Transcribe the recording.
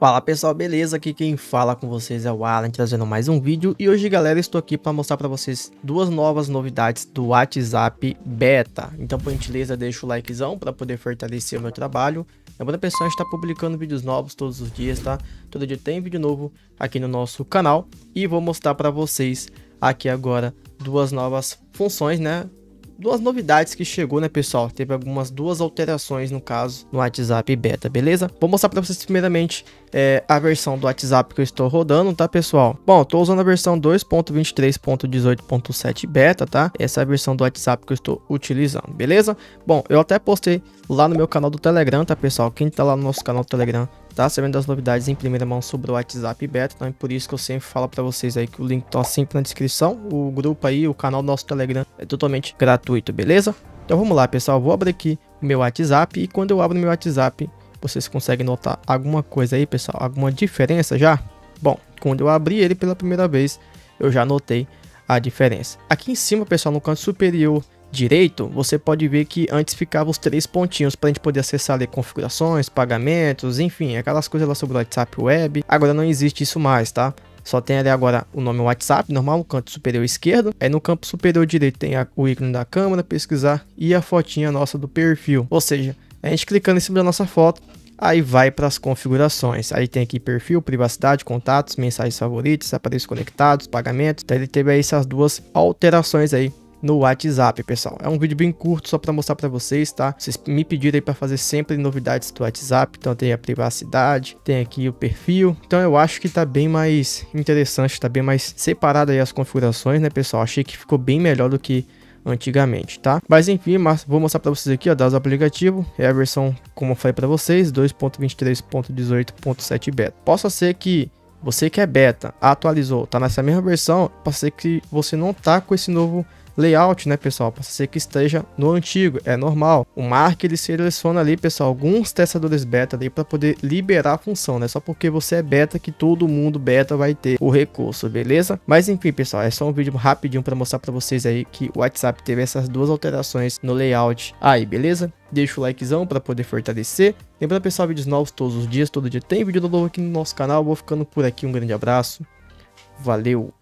Fala pessoal, beleza? Aqui quem fala com vocês é o Alan, trazendo mais um vídeo. E hoje, galera, estou aqui para mostrar para vocês duas novas novidades do WhatsApp Beta. Então, por gentileza, deixa o likezão para poder fortalecer o meu trabalho. Lembrando, pessoal, a gente está publicando vídeos novos todos os dias, tá? Todo dia tem vídeo novo aqui no nosso canal. E vou mostrar para vocês aqui agora duas novas funções, né? Duas novidades que chegou, né, pessoal? Teve duas alterações, no caso, no WhatsApp Beta, beleza? Vou mostrar pra vocês primeiramente a versão do WhatsApp que eu estou rodando, tá, pessoal? Bom, eu tô usando a versão 2.23.18.7 Beta, tá? Essa é a versão do WhatsApp que eu estou utilizando, beleza? Bom, eu até postei lá no meu canal do Telegram, tá, pessoal? Quem tá lá no nosso canal do Telegram tá sabendo das novidades em primeira mão sobre o WhatsApp Beta, então é por isso que eu sempre falo pra vocês aí que o link tá sempre na descrição. O grupo aí, o canal do nosso Telegram é totalmente gratuito, beleza? Então vamos lá, pessoal, eu vou abrir aqui o meu WhatsApp e quando eu abro meu WhatsApp, vocês conseguem notar alguma coisa aí, pessoal? Alguma diferença já? Bom, quando eu abri ele pela primeira vez, eu já notei a diferença. Aqui em cima, pessoal, no canto superior direito, você pode ver que antes ficava os três pontinhos para a gente poder acessar ali configurações, pagamentos, enfim, aquelas coisas lá sobre o WhatsApp Web. Agora não existe isso mais, tá? Só tem ali agora o nome WhatsApp normal no canto superior esquerdo. Aí no canto superior direito tem o ícone da câmera, pesquisar e a fotinha nossa do perfil. Ou seja, a gente clicando em cima da nossa foto, aí vai para as configurações. Aí tem aqui perfil, privacidade, contatos, mensagens favoritas, aparelhos conectados, pagamentos. Então ele teve aí essas duas alterações aí no WhatsApp, pessoal. É um vídeo bem curto só para mostrar para vocês, tá? Vocês me pediram aí para fazer sempre novidades do WhatsApp, então tem a privacidade, tem aqui o perfil. Então eu acho que tá bem mais interessante, tá bem mais separado aí as configurações, né, pessoal? Achei que ficou bem melhor do que antigamente, tá? Mas enfim, mas vou mostrar para vocês aqui, ó, das aplicativos. É a versão, como eu falei para vocês, 2.23.18.7 beta. Possa ser que você que é beta, atualizou, tá nessa mesma versão, pode ser que você não tá com esse novo layout, né, pessoal? Pode ser que esteja no antigo, é normal. O Mark, ele seleciona ali, pessoal, alguns testadores beta ali para poder liberar a função, né? Só porque você é beta que todo mundo beta vai ter o recurso, beleza? Mas enfim, pessoal, é só um vídeo rapidinho para mostrar para vocês aí que o WhatsApp teve essas duas alterações no layout aí, beleza? Deixa o likezão para poder fortalecer. Lembrando, pessoal, vídeos novos todos os dias, todo dia tem vídeo novo aqui no nosso canal. Vou ficando por aqui, um grande abraço. Valeu!